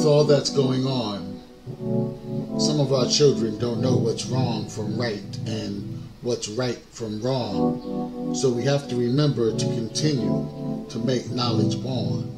with all that's going on, some of our children don't know what's wrong from right and what's right from wrong. So we have to remember to continue to make knowledge born.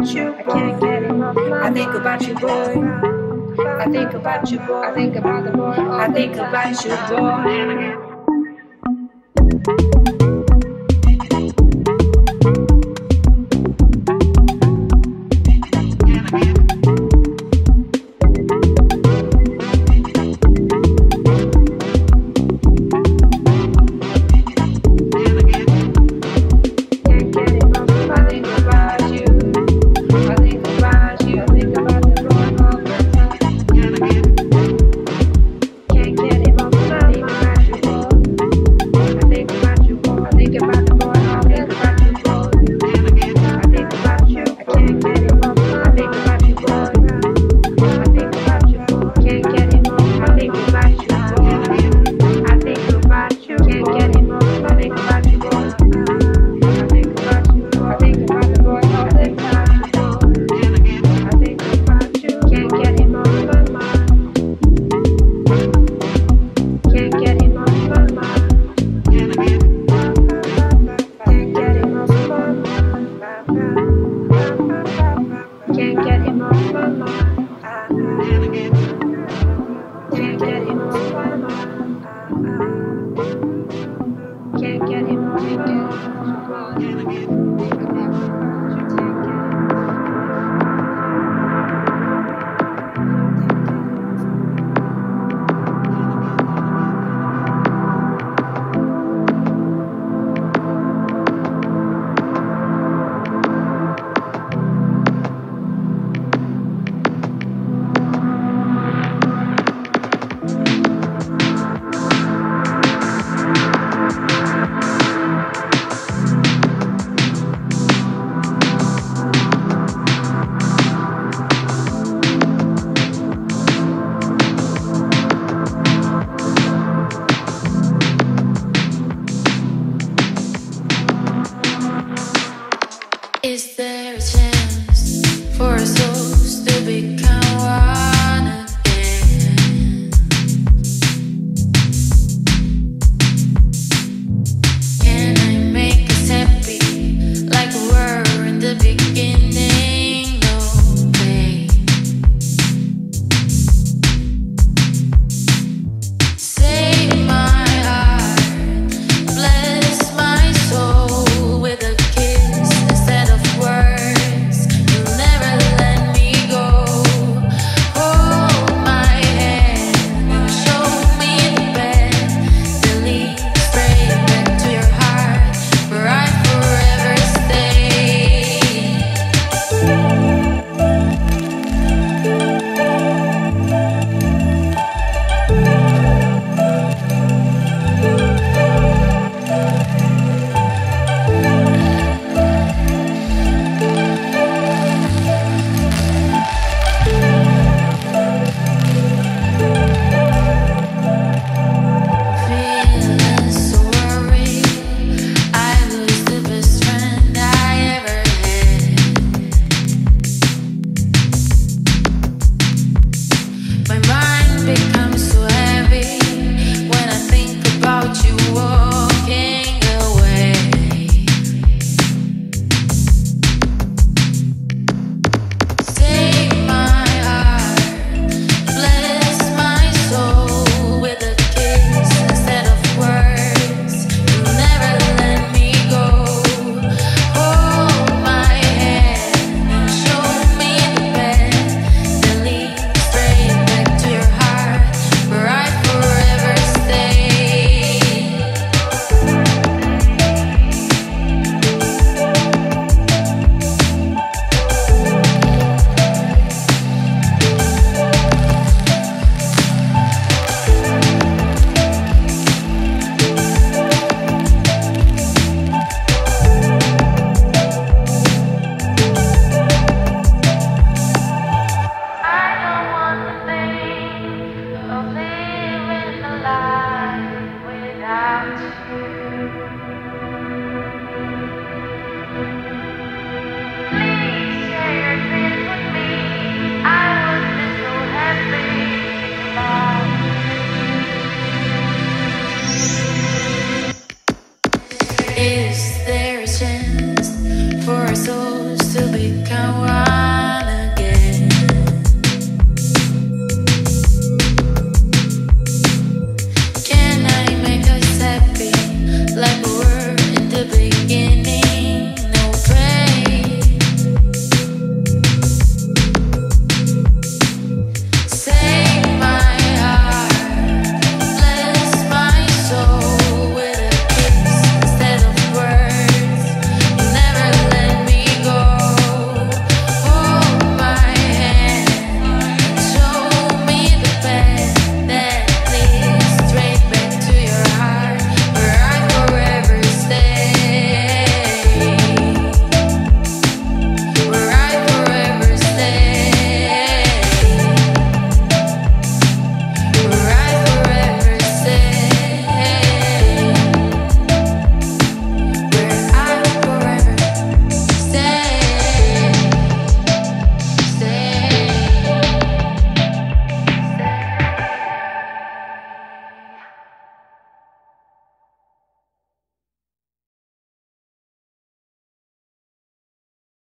about you, I can't get enough. I think about you, boy. I think about you, boy. I think about the boy. I think about you, boy.